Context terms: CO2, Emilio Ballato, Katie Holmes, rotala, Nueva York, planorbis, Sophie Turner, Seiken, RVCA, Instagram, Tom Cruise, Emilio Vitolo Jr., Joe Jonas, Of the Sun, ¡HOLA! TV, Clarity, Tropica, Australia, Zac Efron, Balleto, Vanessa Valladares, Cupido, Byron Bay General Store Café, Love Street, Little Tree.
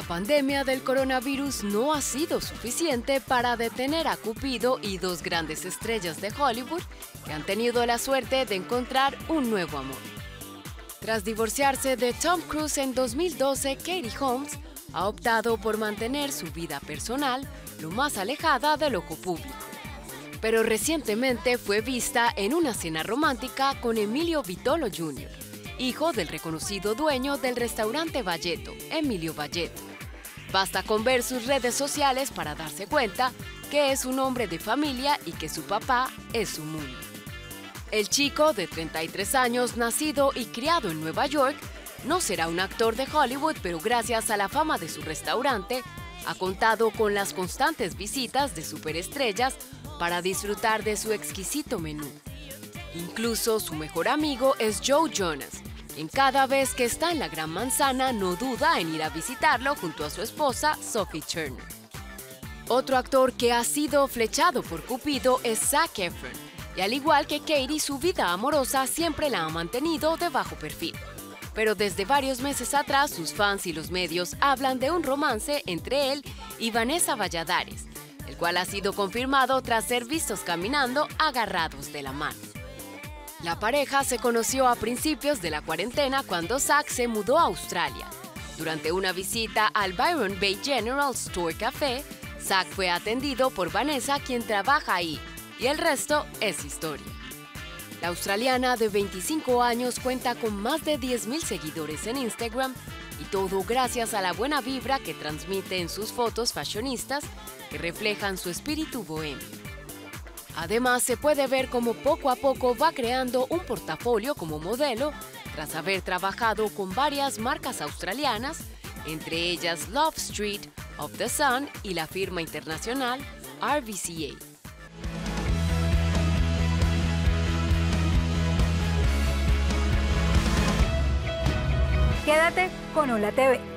La pandemia del coronavirus no ha sido suficiente para detener a Cupido y dos grandes estrellas de Hollywood que han tenido la suerte de encontrar un nuevo amor. Tras divorciarse de Tom Cruise en 2012, Katie Holmes ha optado por mantener su vida personal lo más alejada del ojo público. Pero recientemente fue vista en una cena romántica con Emilio Vitolo Jr., hijo del reconocido dueño del restaurante Ballato, Emilio Ballato. Basta con ver sus redes sociales para darse cuenta que es un hombre de familia y que su papá es su mundo. El chico, de 33 años, nacido y criado en Nueva York, no será un actor de Hollywood, pero gracias a la fama de su restaurante, ha contado con las constantes visitas de superestrellas para disfrutar de su exquisito menú. Incluso su mejor amigo es Joe Jonas, quien cada vez que está en la Gran Manzana no duda en ir a visitarlo junto a su esposa Sophie Turner. Otro actor que ha sido flechado por Cupido es Zac Efron, y al igual que Katie, su vida amorosa siempre la ha mantenido de bajo perfil. Pero desde varios meses atrás, sus fans y los medios hablan de un romance entre él y Vanessa Valladares, el cual ha sido confirmado tras ser vistos caminando agarrados de la mano. La pareja se conoció a principios de la cuarentena cuando Zac se mudó a Australia. Durante una visita al Byron Bay General Store Café, Zac fue atendido por Vanessa, quien trabaja ahí, y el resto es historia. La australiana de 25 años cuenta con más de 10.000 seguidores en Instagram, y todo gracias a la buena vibra que transmite en sus fotos fashionistas que reflejan su espíritu bohemio. Además, se puede ver cómo poco a poco va creando un portafolio como modelo tras haber trabajado con varias marcas australianas, entre ellas Love Street, Of the Sun y la firma internacional RVCA. Quédate con ¡HOLA! TV.